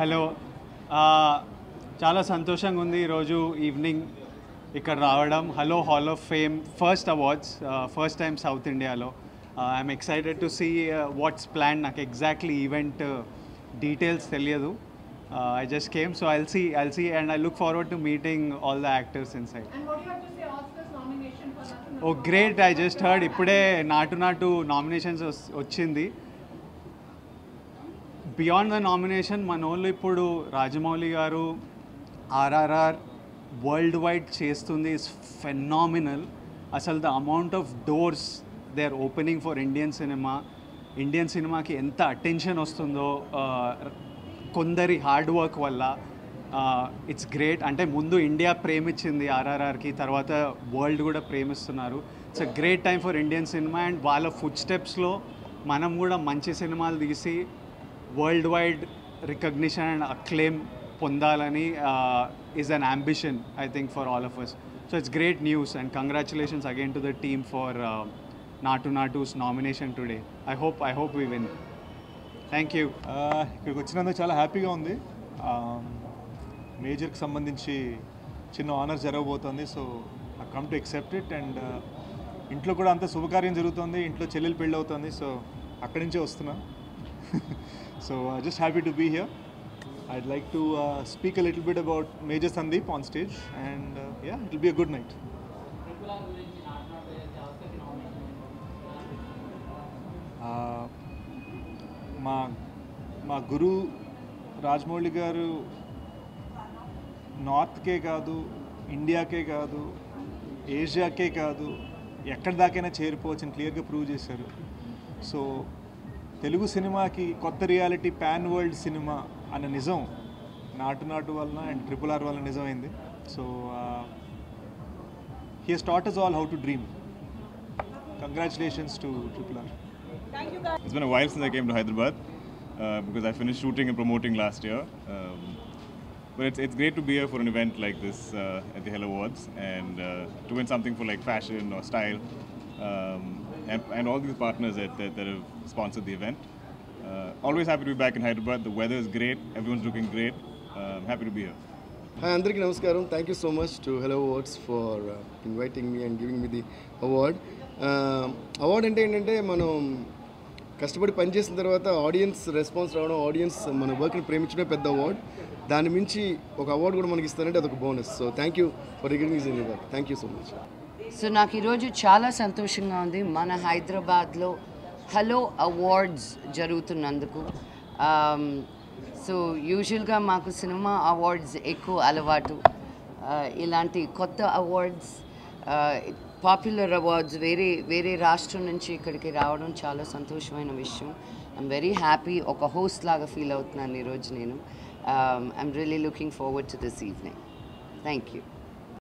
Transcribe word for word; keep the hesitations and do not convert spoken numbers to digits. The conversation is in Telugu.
హలో చాలా సంతోషంగా ఉంది ఈరోజు ఈవినింగ్ ఇక్కడ రావడం hello hall of fame first awards first time south ఇండియాలో I'm excited to see what's plan నాకు ఎగ్జాక్ట్లీ ఈవెంట్ డీటెయిల్స్ తెలియదు I just came so I'll see I'll see and I look forward to meeting all the actors inside oh great I just heard ఇప్పుడే నాటు నాటు నామినేషన్స్ వచ్చింది బియాండ్ ద నామినేషన్ మనోళ్ళు ఇప్పుడు Rajamouli garu RRR worldwide చేస్తుంది ఇస్ ఫెనామినల్ అసలు the amount of doors they are opening for Indian cinema Indian సినిమాకి ఎంత అటెన్షన్ వస్తుందో కొందరి హార్డ్ వర్క్ వల్ల ఇట్స్ గ్రేట్ అంటే ముందు ఇండియా ప్రేమించింది ఆర్ఆర్ఆర్కి తర్వాత వరల్డ్ కూడా ప్రేమిస్తున్నారు it's a great time for Indian cinema and వాళ్ళ ఫుట్ స్టెప్స్లో మనం కూడా మంచి సినిమాలు తీసి world wide recognition and acclaim పొందాలని is an ambition I think for all of us so it's great news and congratulations again to the team for Naatu నాటుస్ nomination today I hope I hope we win thank you ఇక్కడికి వచ్చినందుకు చాలా హ్యాపీగా ఉంది మేజర్కి సంబంధించి చిన్న ఆనర్ జరగబోతుంది so I come to accept it and ఇంట్లో కూడా అంత శుభకార్యం జరుగుతుంది ఇంట్లో చెల్లెలు పెళ్ళి అవుతుంది సో అక్కడి నుంచే వస్తున్నా So uh, just happy to be here. I'd like to uh, speak a little bit about Major Sandeep on stage, and uh, yeah, it'll be a good night. Uh, ma, ma Guru Rajamouli garu North ke kaadu, India ke kaadu, Asia ke kaadu, ekkada daakaina cherupochani clear ga prove chesaru. So. Telugu సినిమాకి కొత్త రియాలిటీ ప్యాన్ వరల్డ్ సినిమా అన్న నిజం నాటు నాటు వలన అండ్ ట్రిపుల్ ఆర్ వలన నిజమైంది so he has taught us all how to dream. Congratulations to Triple R. Thank you guys. It's been a while since I came to Hyderabad uh, because I finished shooting and promoting last year. Um, but it's it's great to be here for an event like this uh, at the Hello Awards and uh, to win something for like fashion or style. Um, And, and all these partners that, that, that have sponsored the event. Uh, always happy to be back in Hyderabad. The weather is great. Everyone's looking great. Um, happy to be here. Hi, Andriki Namaskaram. Thank you so much to Hello Awards for uh, inviting me and giving me the award. Uh, award ante ante manu కష్టపడి పనిచేసిన తర్వాత ఆడియన్స్ రెస్పాన్స్ రావడం ఆడియన్స్ మన వర్క్ని ప్రేమించడమే పెద్ద అవార్డ్ దాని మించి ఒక అవార్డు కూడా మనకి ఇస్తానంటే అదొక bonus so thank you for recognising that thank you so much so నాకు ఈరోజు చాలా సంతోషంగా ఉంది మన హైదరాబాద్లో హలో అవార్డ్స్ జరుగుతున్నందుకు సో యూజువల్గా మాకు సినిమా అవార్డ్స్ ఎక్కువ అలవాటు ఇలాంటి కొత్త అవార్డ్స్ పాపులర్ అవార్డ్స్ వేరే వేరే రాష్ట్రం నుంచి ఇక్కడికి రావడం చాలా సంతోషమైన విషయం ఐఎమ్ వెరీ హ్యాపీ ఒక హోస్ట్ లాగా ఫీల్ అవుతున్నాను ఈరోజు నేను I'm really looking forward to this evening thank you